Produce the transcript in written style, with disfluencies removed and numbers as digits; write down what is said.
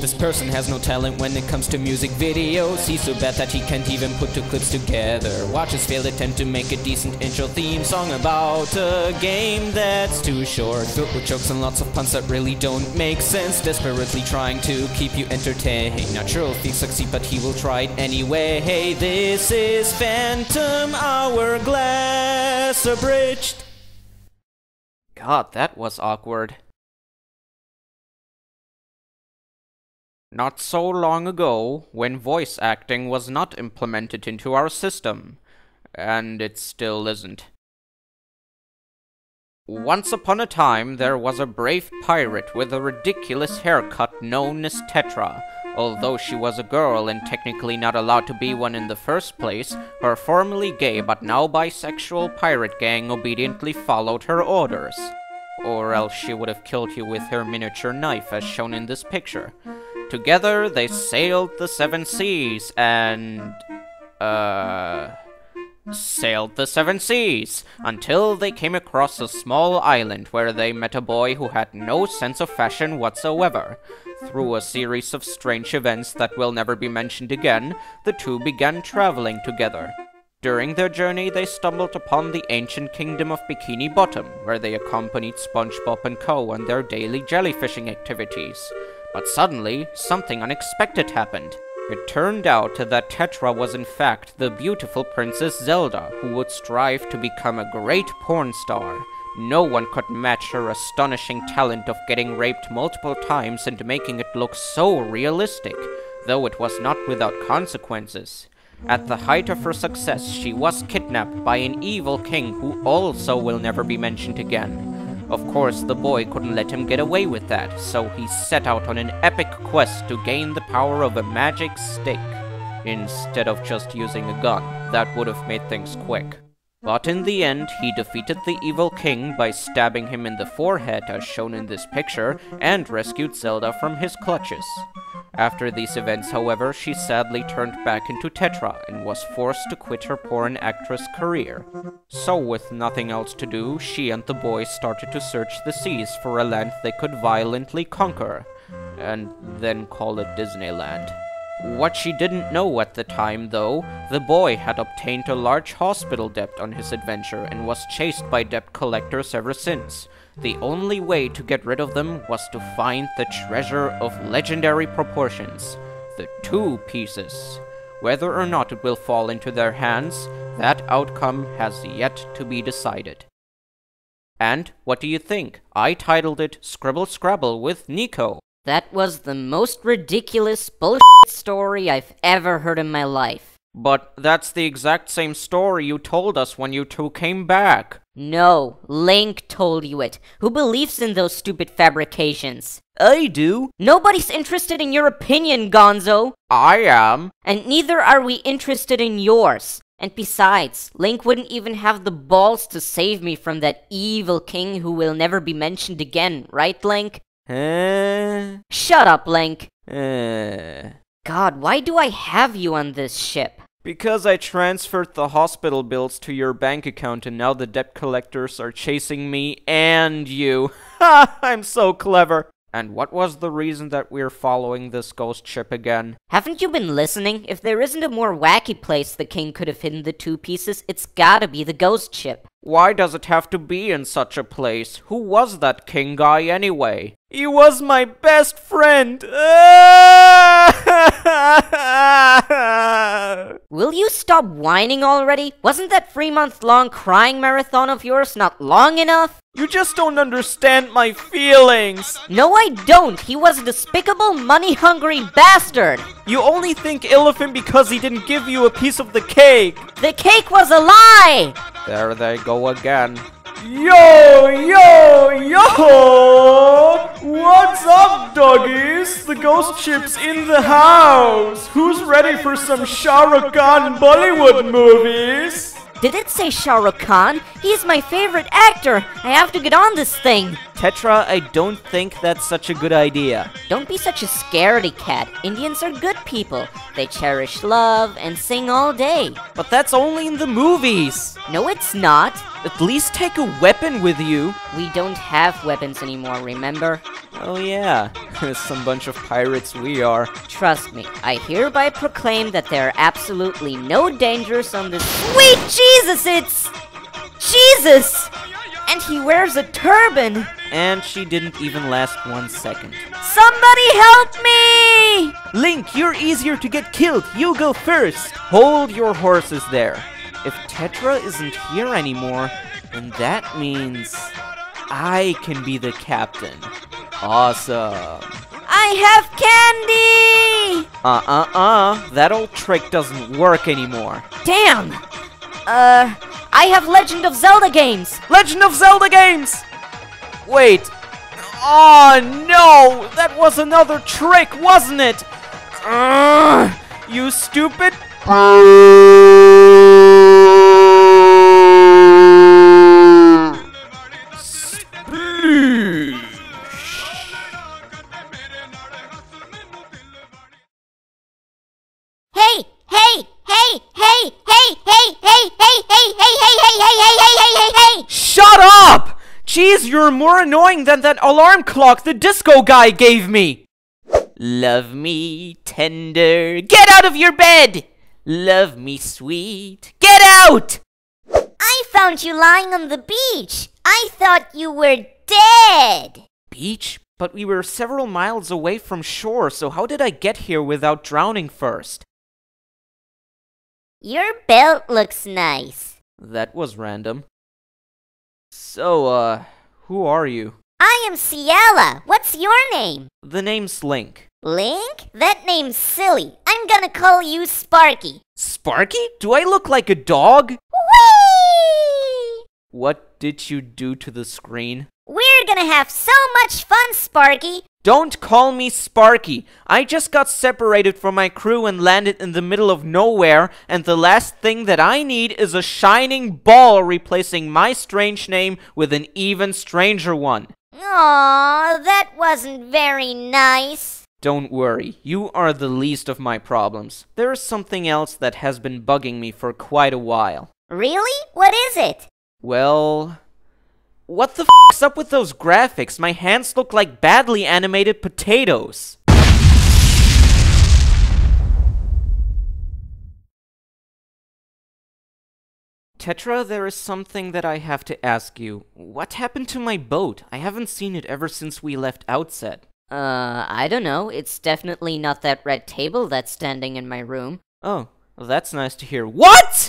This person has no talent when it comes to music videos. He's so bad that he can't even put two clips together. Watch his failed attempt to make a decent intro theme song about a game that's too short. Filled with jokes and lots of puns that really don't make sense. Desperately trying to keep you entertained. Not sure if he succeeds, but he will try it anyway. Hey, this is Phantom Hourglass Abridged. God, that was awkward. Not so long ago, when voice acting was not implemented into our system, and it still isn't. Once upon a time, there was a brave pirate with a ridiculous haircut known as Tetra. Although she was a girl and technically not allowed to be one in the first place, her formerly gay but now bisexual pirate gang obediently followed her orders. Or else she would have killed you with her miniature knife, as shown in this picture. Together, they sailed the seven seas and... sailed the seven seas, until they came across a small island where they met a boy who had no sense of fashion whatsoever. Through a series of strange events that will never be mentioned again, the two began traveling together. During their journey, they stumbled upon the ancient kingdom of Bikini Bottom, where they accompanied SpongeBob and Co. on their daily jellyfishing activities. But suddenly, something unexpected happened. It turned out that Tetra was in fact the beautiful Princess Zelda, who would strive to become a great porn star. No one could match her astonishing talent of getting raped multiple times and making it look so realistic, though it was not without consequences. At the height of her success, she was kidnapped by an evil king who also will never be mentioned again. Of course, the boy couldn't let him get away with that, so he set out on an epic quest to gain the power of a magic stick, instead of just using a gun. That would have made things quick. But in the end, he defeated the evil king by stabbing him in the forehead, as shown in this picture, and rescued Zelda from his clutches. After these events, however, she sadly turned back into Tetra and was forced to quit her porn actress career. So with nothing else to do, she and the boy started to search the seas for a land they could violently conquer, and then call it Disneyland. What she didn't know at the time, though, the boy had obtained a large hospital debt on his adventure and was chased by debt collectors ever since. The only way to get rid of them was to find the treasure of legendary proportions, the two pieces. Whether or not it will fall into their hands, that outcome has yet to be decided. And what do you think? I titled it Scribble Scrabble with Niko. That was the most ridiculous bullshit story I've ever heard in my life. But that's the exact same story you told us when you two came back. No, Link told you it. Who believes in those stupid fabrications? I do. Nobody's interested in your opinion, Gonzo. I am. And neither are we interested in yours. And besides, Link wouldn't even have the balls to save me from that evil king who will never be mentioned again, right, Link? Shut up, Link. God, why do I have you on this ship? Because I transferred the hospital bills to your bank account and now the debt collectors are chasing me and you. Ha! I'm so clever! And what was the reason that we're following this ghost ship again? Haven't you been listening? If there isn't a more wacky place the king could have hidden the two pieces, it's gotta be the ghost ship. Why does it have to be in such a place? Who was that king guy anyway? He was my best friend! Will you stop whining already? Wasn't that 3-month-long crying marathon of yours not long enough? You just don't understand my feelings! No, I don't! He was a despicable, money-hungry bastard! You only think ill of him because he didn't give you a piece of the cake! The cake was a lie! There they go again. Yo, yo, yo! What's up, doggies? The ghost ship's in the house! Who's ready for some Shah Rukh Khan Bollywood movies? Did it say Shah Rukh Khan? He's my favorite actor! I have to get on this thing! Tetra, I don't think that's such a good idea. Don't be such a scaredy cat. Indians are good people. They cherish love and sing all day. But that's only in the movies! No, it's not. At least take a weapon with you. We don't have weapons anymore, remember? Oh yeah, some bunch of pirates we are. Trust me, I hereby proclaim that there are absolutely no dangers on this— Sweet Jesus, it's... Jesus! And he wears a turban! And she didn't even last 1 second. Somebody help me! Link, you're easier to get killed, you go first! Hold your horses there. If Tetra isn't here anymore, then that means I can be the captain. Awesome. I have candy! That old trick doesn't work anymore. Damn! I have Legend of Zelda games! Legend of Zelda games! Wait. Oh no! That was another trick, wasn't it? You stupid... Jeez, you're more annoying than that alarm clock the disco guy gave me! Love me tender, get out of your bed! Love me sweet, get out! I found you lying on the beach. I thought you were dead. Beach? But we were several miles away from shore, so how did I get here without drowning first? Your belt looks nice. That was random. So, who are you? I am Ciela. What's your name? The name's Link. Link? That name's silly. I'm gonna call you Sparky. Sparky? Do I look like a dog? Whee! What did you do to the screen? We're gonna have so much fun, Sparky! Don't call me Sparky! I just got separated from my crew and landed in the middle of nowhere, and the last thing that I need is a shining ball replacing my strange name with an even stranger one. Aww, that wasn't very nice. Don't worry, you are the least of my problems. There is something else that has been bugging me for quite a while. Really? What is it? Well... What the f***'s up with those graphics? My hands look like badly animated potatoes. Tetra, there is something that I have to ask you. What happened to my boat? I haven't seen it ever since we left Outset. I don't know. It's definitely not that red table that's standing in my room. Oh, well, that's nice to hear. What?!